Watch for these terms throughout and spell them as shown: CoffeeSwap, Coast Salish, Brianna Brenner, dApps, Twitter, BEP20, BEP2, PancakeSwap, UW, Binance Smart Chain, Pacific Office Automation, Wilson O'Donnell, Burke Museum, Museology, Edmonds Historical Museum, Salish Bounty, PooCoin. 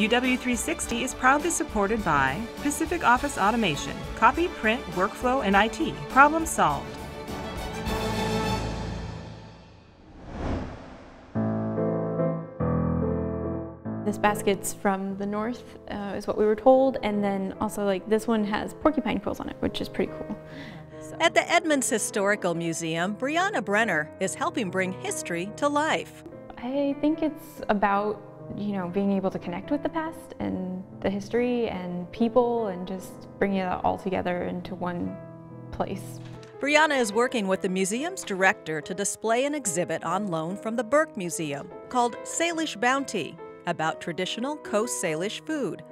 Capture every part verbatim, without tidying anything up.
U W three sixty is proudly supported by Pacific Office Automation, copy, print, workflow, and I T. Problem solved. This basket's from the north, uh, is what we were told, and then also like this one has porcupine quills on it, which is pretty cool. So. At the Edmonds Historical Museum, Brianna Brenner is helping bring history to life. I think it's about, you know, being able to connect with the past and the history and people and just bringing it all together into one place. Brianna is working with the museum's director to display an exhibit on loan from the Burke Museum called Salish Bounty, about traditional Coast Salish food.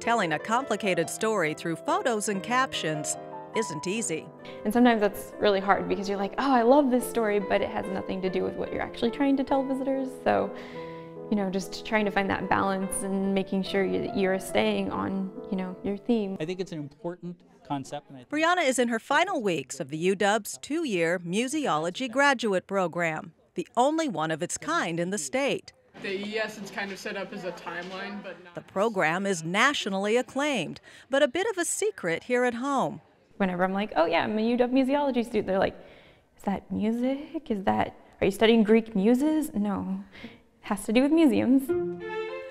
Telling a complicated story through photos and captions isn't easy. And sometimes that's really hard because you're like, oh, I love this story, but it has nothing to do with what you're actually trying to tell visitors. So, you know, just trying to find that balance and making sure that you're staying on, you know, your theme. I think it's an important concept. And I think Brianna is in her final weeks of the U W's two-year Museology graduate program, the only one of its kind in the state. The E S is kind of set up as a timeline, but not. The program is nationally acclaimed, but a bit of a secret here at home. Whenever I'm like, oh yeah, I'm a U W museology student, they're like, is that music? Is that, are you studying Greek muses? No, it has to do with museums.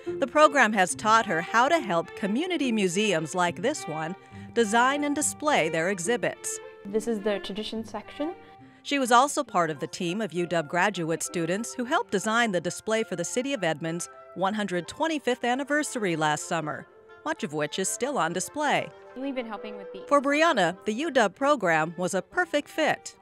The program has taught her how to help community museums like this one design and display their exhibits. This is the tradition section. She was also part of the team of U W graduate students who helped design the display for the City of Edmonds' one hundred twenty-fifth anniversary last summer, much of which is still on display. We've been helping with the... For Brianna, the U W program was a perfect fit.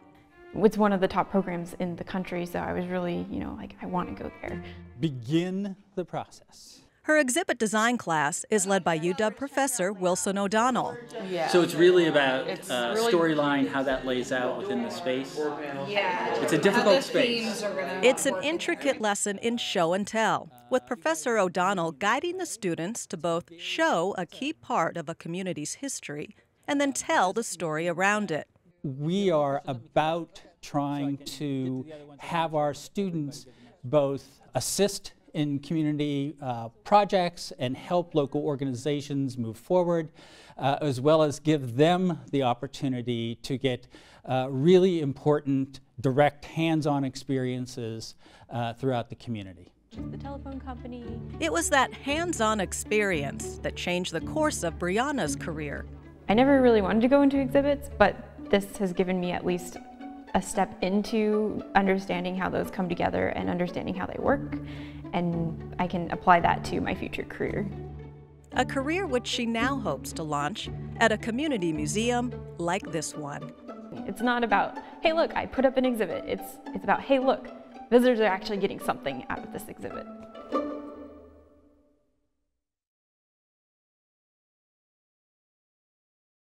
It's one of the top programs in the country, so I was really, you know, like, I want to go there. Begin the process. Her exhibit design class is led by U W professor Wilson O'Donnell. Yeah. So it's really about uh, storyline, how that lays out within the space. Yeah. It's a difficult space. It's an intricate lesson in show and tell, with Professor O'Donnell guiding the students to both show a key part of a community's history and then tell the story around it. We are about trying to have our students both assist in community uh, projects and help local organizations move forward, uh, as well as give them the opportunity to get uh, really important, direct, hands-on experiences uh, throughout the community. The telephone company. It was that hands-on experience that changed the course of Brianna's career. I never really wanted to go into exhibits, but this has given me at least a step into understanding how those come together and understanding how they work, and I can apply that to my future career. A career which she now hopes to launch at a community museum like this one. It's not about, hey look, I put up an exhibit. It's, it's about, hey look, visitors are actually getting something out of this exhibit.